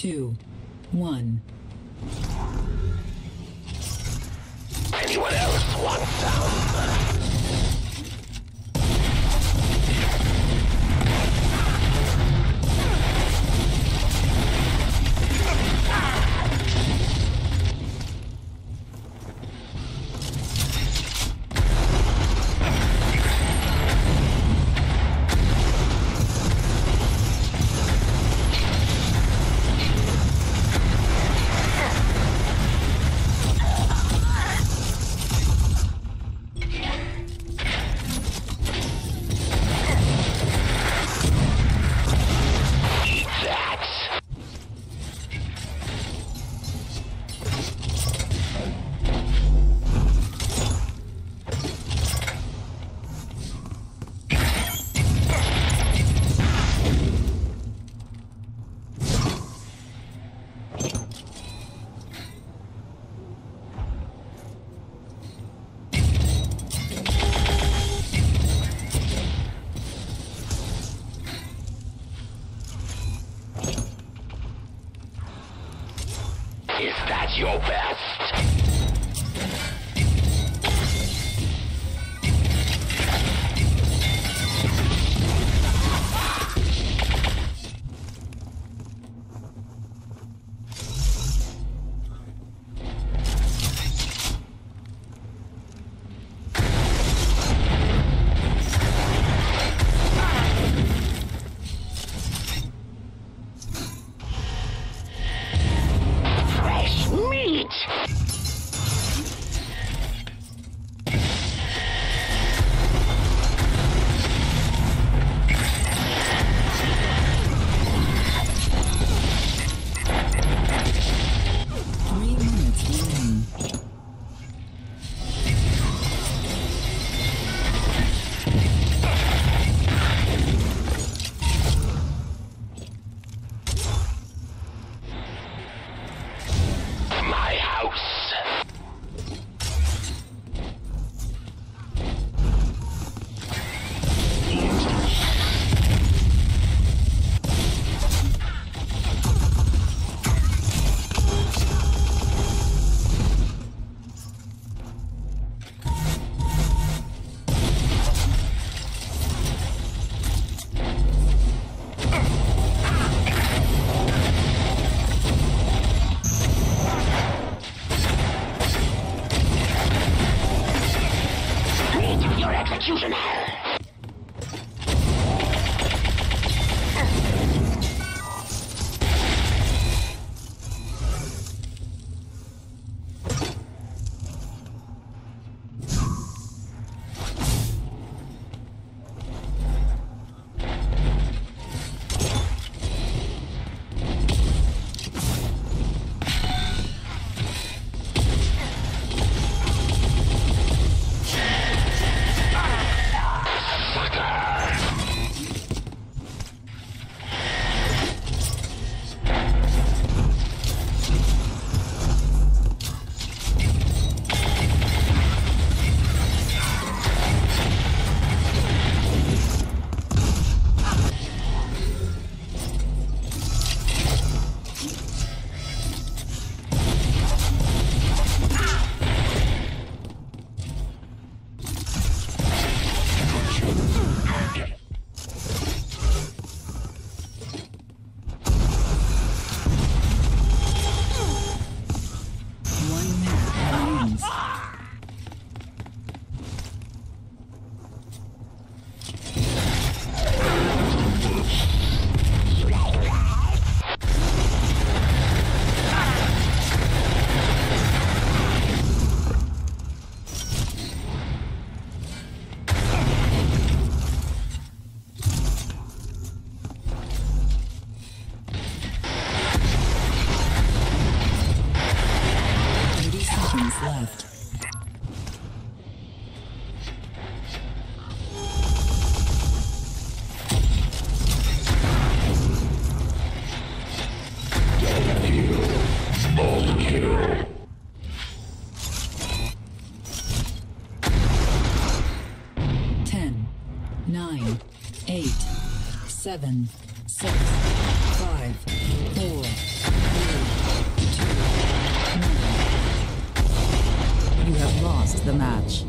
2, 1. Anyone else want some? Is that your best? Seven, 6, 5, 4. the match.